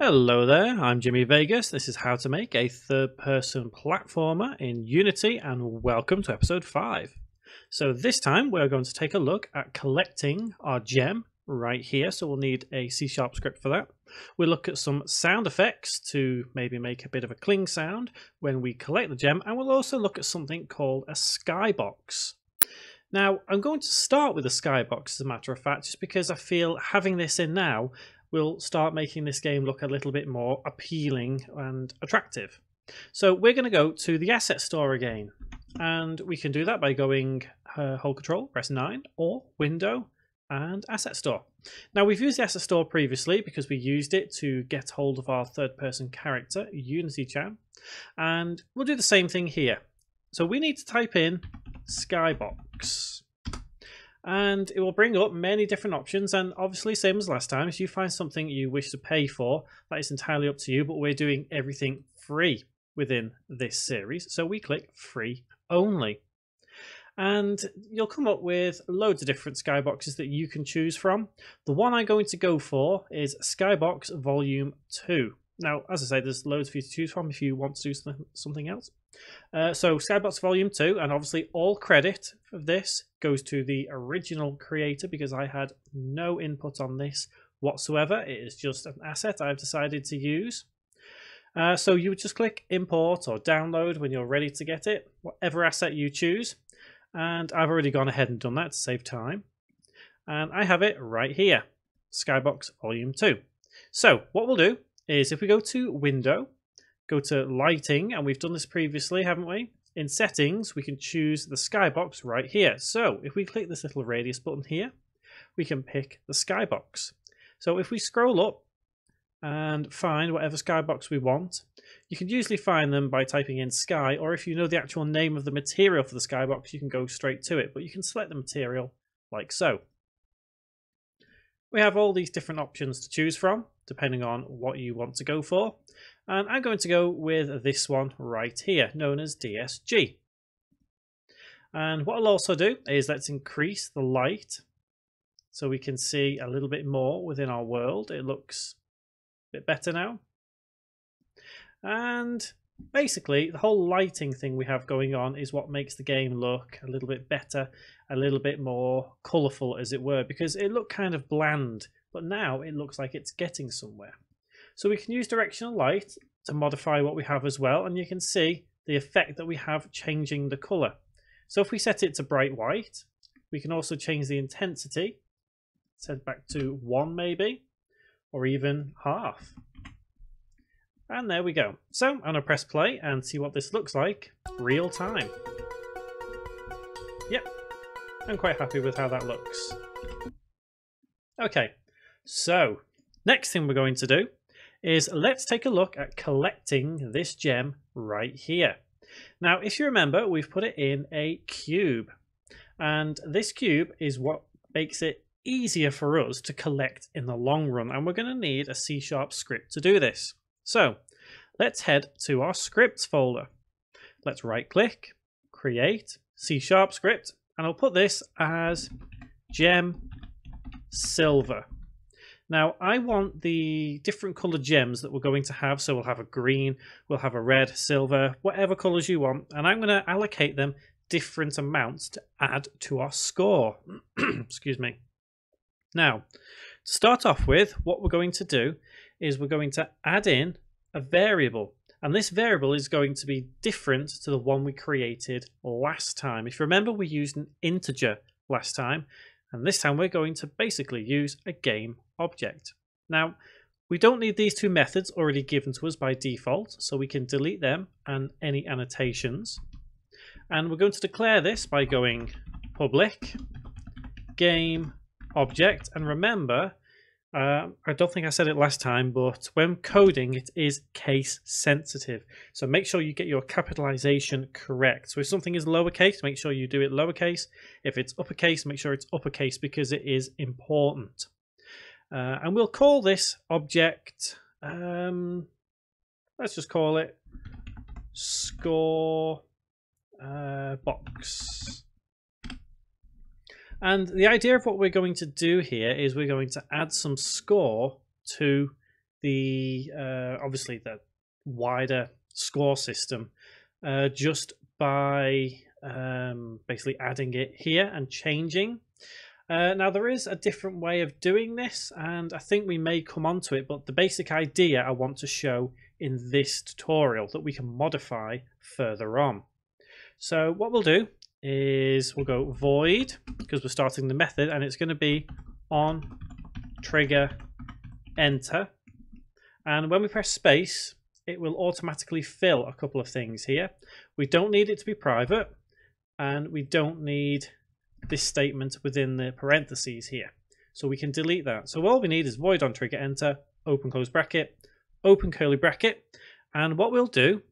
Hello there, I'm Jimmy Vegas. This is how to make a third-person platformer in Unity, and welcome to episode 5. So this time we're going to take a look at collecting our gem right here. So we'll need a C# script for that. We'll look at some sound effects to maybe make a bit of a cling sound when we collect the gem, and we'll also look at something called a skybox. Now, I'm going to start with a skybox, as a matter of fact, just because I feel having this in now we'll start making this game look a little bit more appealing and attractive. So we're going to go to the asset store again, and we can do that by going hold control, press 9, or window and asset store. Now, we've used the asset store previously because we used it to get hold of our third person character Unity Chan, and we'll do the same thing here. So we need to type in skybox, and it will bring up many different options, and obviously same as last time, if you find something you wish to pay for, that is entirely up to you, but we're doing everything free within this series, so we click free only. And you'll come up with loads of different skyboxes that you can choose from. The one I'm going to go for is Skybox Volume 2. Now, as I say, there's loads for you to choose from if you want to do something else. So Skybox Volume 2, and obviously all credit for this goes to the original creator because I had no input on this whatsoever. It is just an asset I've decided to use. So you would just click import or download when you're ready to get it, whatever asset you choose. And I've already gone ahead and done that to save time. And I have it right here, Skybox Volume 2. So what we'll do is if we go to Window, go to Lighting, and we've done this previously, haven't we? In Settings, we can choose the skybox right here. So if we click this little radius button here, we can pick the skybox. So if we scroll up and find whatever skybox we want, you can usually find them by typing in sky, or if you know the actual name of the material for the skybox, you can go straight to it, but you can select the material like so. We have all these different options to choose from, depending on what you want to go for. And I'm going to go with this one right here, known as DSG. And what I'll also do is let's increase the light so we can see a little bit more within our world. It looks a bit better now. And basically, the whole lighting thing we have going on is what makes the game look a little bit better, a little bit more colourful, as it were, because it looked kind of bland, but now it looks like it's getting somewhere. So we can use directional light to modify what we have as well, and you can see the effect that we have changing the colour. So if we set it to bright white, we can also change the intensity, set back to 1 maybe, or even half. And there we go. So I'm going to press play and see what this looks like real time. Yep, I'm quite happy with how that looks. Okay, so next thing we're going to do is let's take a look at collecting this gem right here. Now, if you remember, we've put it in a cube, and this cube is what makes it easier for us to collect in the long run, and we're going to need a C# script to do this. So let's head to our scripts folder. Let's right click, create C# script, and I'll put this as gem silver. Now I want the different colored gems that we're going to have. So we'll have a green, we'll have a red, silver, whatever colors you want. And I'm going to allocate them different amounts to add to our score. Excuse me. Now, to start off with, what we're going to do is we're going to add in a variable, and this variable is going to be different to the one we created last time. If you remember, we used an integer last time, and this time we're going to basically use a game object. Now, we don't need these two methods already given to us by default, so we can delete them and any annotations, and we're going to declare this by going public game object. And remember, I don't think I said it last time, but when coding, it is case sensitive. So make sure you get your capitalization correct. So if something is lowercase, make sure you do it lowercase. If it's uppercase, make sure it's uppercase, because it is important. And we'll call this object, let's just call it score box. And the idea of what we're going to do here is we're going to add some score to the obviously the wider score system just by basically adding it here and changing. Now there is a different way of doing this, and I think we may come onto it, but the basic idea I want to show in this tutorial that we can modify further on. So what we'll do is we'll go void, because we're starting the method, and it's going to be on trigger enter, and when we press space it will automatically fill a couple of things here. We don't need it to be private, and we don't need this statement within the parentheses here, so we can delete that. So all we need is void on trigger enter, open close bracket, open curly bracket, and what we'll do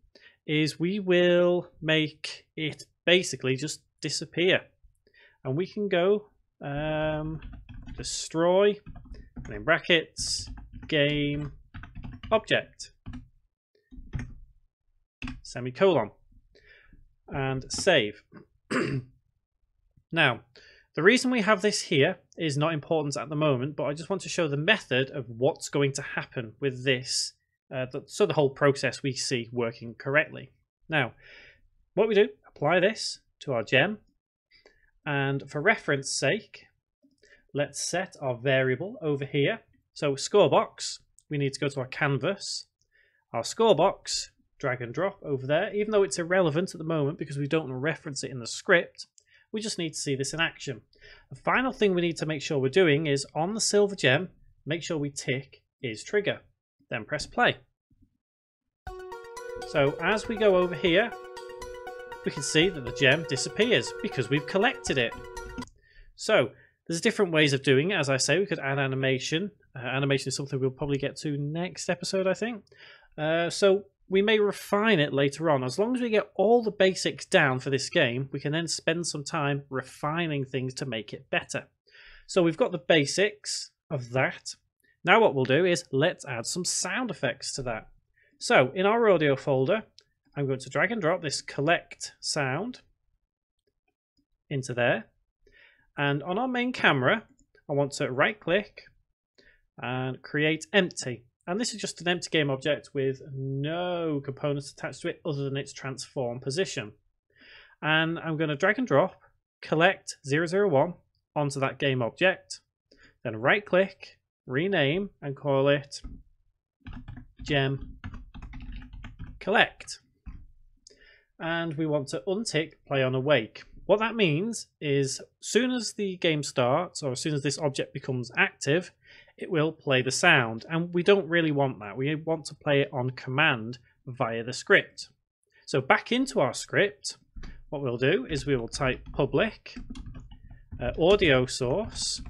is we will make it basically just disappear, and we can go destroy and then brackets game object semicolon and save. Now the reason we have this here is not important at the moment, but I just want to show the method of what's going to happen with this, so the whole process we see working correctly. Now what we do, apply this to our gem, and for reference sake let's set our variable over here. So score box, we need to go to our canvas, our score box, drag and drop over there, even though it's irrelevant at the moment because we don't reference it in the script. We just need to see this in action. The final thing we need to make sure we're doing is on the silver gem, make sure we tick is trigger, then press play. So as we go over here, we can see that the gem disappears because we've collected it. So there's different ways of doing it. As I say, we could add animation. Animation is something we'll probably get to next episode, I think. So we may refine it later on. As long as we get all the basics down for this game, we can then spend some time refining things to make it better. So we've got the basics of that. Now what we'll do is let's add some sound effects to that. So in our audio folder, I'm going to drag and drop this collect sound into there. And on our main camera, I want to right click and create empty. And this is just an empty game object with no components attached to it other than its transform position. And I'm going to drag and drop collect 001 onto that game object. Then right click, rename, and call it gem collect. And we want to untick play on awake. What that means is as soon as the game starts, or as soon as this object becomes active, it will play the sound, and we don't really want that. We want to play it on command via the script. So back into our script, what we'll do is we will type public audio source.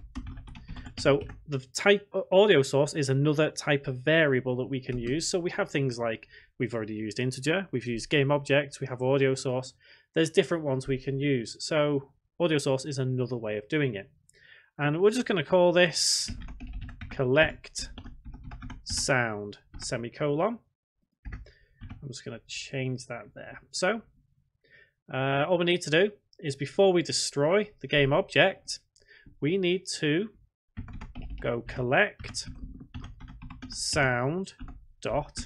So the type audio source is another type of variable that we can use. So we have things like, we've already used integer, we've used game object, we have audio source. There's different ones we can use. So audio source is another way of doing it. And we're just going to call this collect sound semicolon. I'm just going to change that there. So all we need to do is before we destroy the game object, we need to go collect sound dot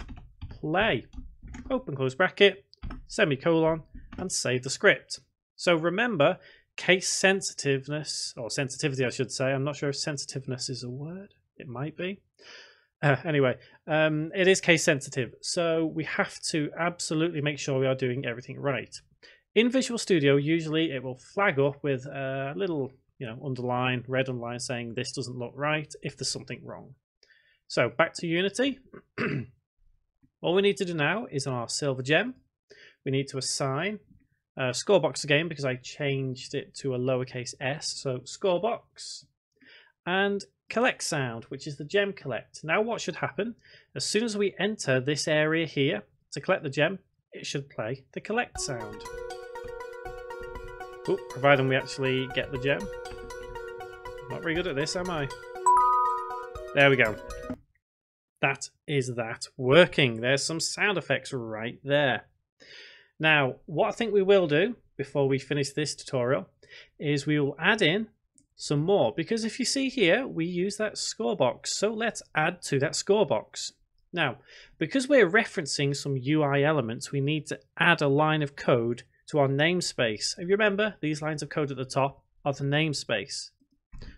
play, open close bracket, semicolon, and save the script. So remember, case sensitiveness, or sensitivity I should say, I'm not sure if sensitiveness is a word. It might be. Anyway, it is case sensitive, so we have to absolutely make sure we are doing everything right. In Visual Studio, usually it will flag up with a little, underline, red underline saying this doesn't look right if there's something wrong. So back to Unity. All we need to do now is on our silver gem, we need to assign scorebox again because I changed it to a lowercase s. So scorebox and collect sound, which is the gem collect. Now what should happen, as soon as we enter this area here to collect the gem, it should play the collect sound. Oop, providing we actually get the gem. Not very good at this, am I? There we go. That is that working. There's some sound effects right there. Now what I think we will do before we finish this tutorial is we will add in some more, because if you see here we use that score box, so let's add to that score box. Now, because we're referencing some UI elements, we need to add a line of code to our namespace. If you remember, these lines of code at the top are the namespace.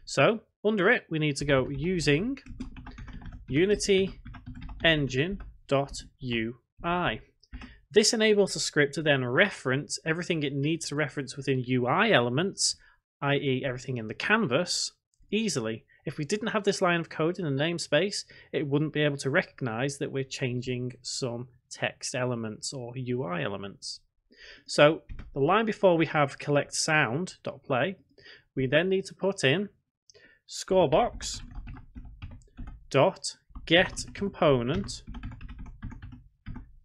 So under it, we need to go using UnityEngine.UI. This enables the script to then reference everything it needs to reference within UI elements, i.e. everything in the canvas, easily. If we didn't have this line of code in the namespace, it wouldn't be able to recognize that we're changing some text elements or UI elements. So the line before we have collect sound.play, we then need to put in scorebox.getComponent.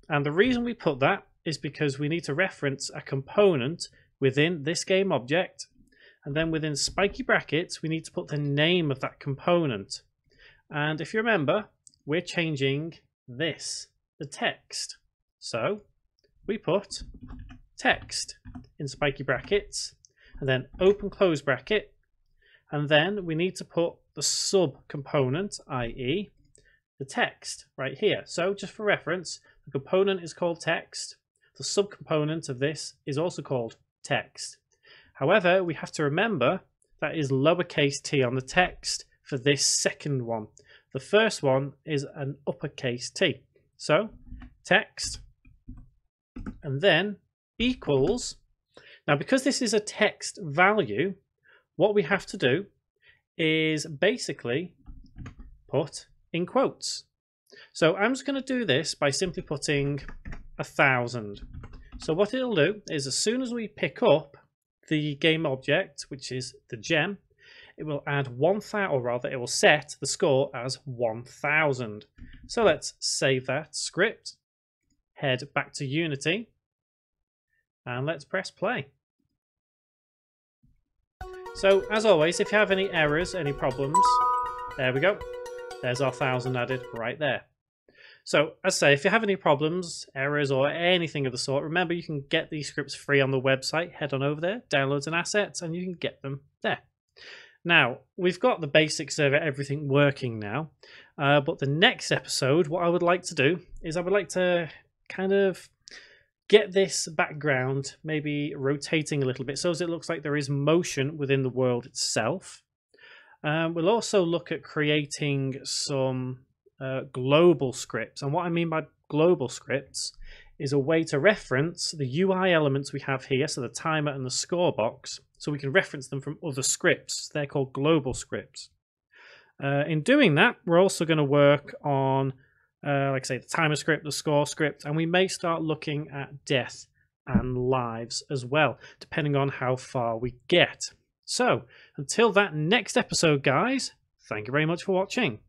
And the reason we put that is because we need to reference a component within this game object. And then within spiky brackets, we need to put the name of that component. And if you remember, we're changing this, the text. So we put text in spiky brackets and then open close bracket. And then we need to put the sub component, i.e. the text right here. So just for reference, the component is called text. The sub component of this is also called text. However, we have to remember that is lowercase t on the text for this second one. The first one is an uppercase t. So text and then equals. Now, because this is a text value, what we have to do is basically put in quotes. So I'm just going to do this by simply putting 1,000. So what it'll do is as soon as we pick up the game object, which is the gem, it will add 1,000, or rather it will set the score as 1,000. So let's save that script, head back to Unity, and let's press play. So as always, if you have any errors, any problems, there we go. There's our 1,000 added right there. So as I say, if you have any problems, errors, or anything of the sort, remember you can get these scripts free on the website. Head on over there, downloads and assets, and you can get them there. Now, we've got the basics of everything working now, but the next episode, what I would like to do is I would like to kind of get this background maybe rotating a little bit so as it looks like there is motion within the world itself. We'll also look at creating some global scripts, and what I mean by global scripts is a way to reference the UI elements we have here, so the timer and the score box, so we can reference them from other scripts. They're called global scripts. In doing that, we're also going to work on, like I say, the timer script, the score script, and we may start looking at death and lives as well, depending on how far we get. So until that next episode, guys, thank you very much for watching.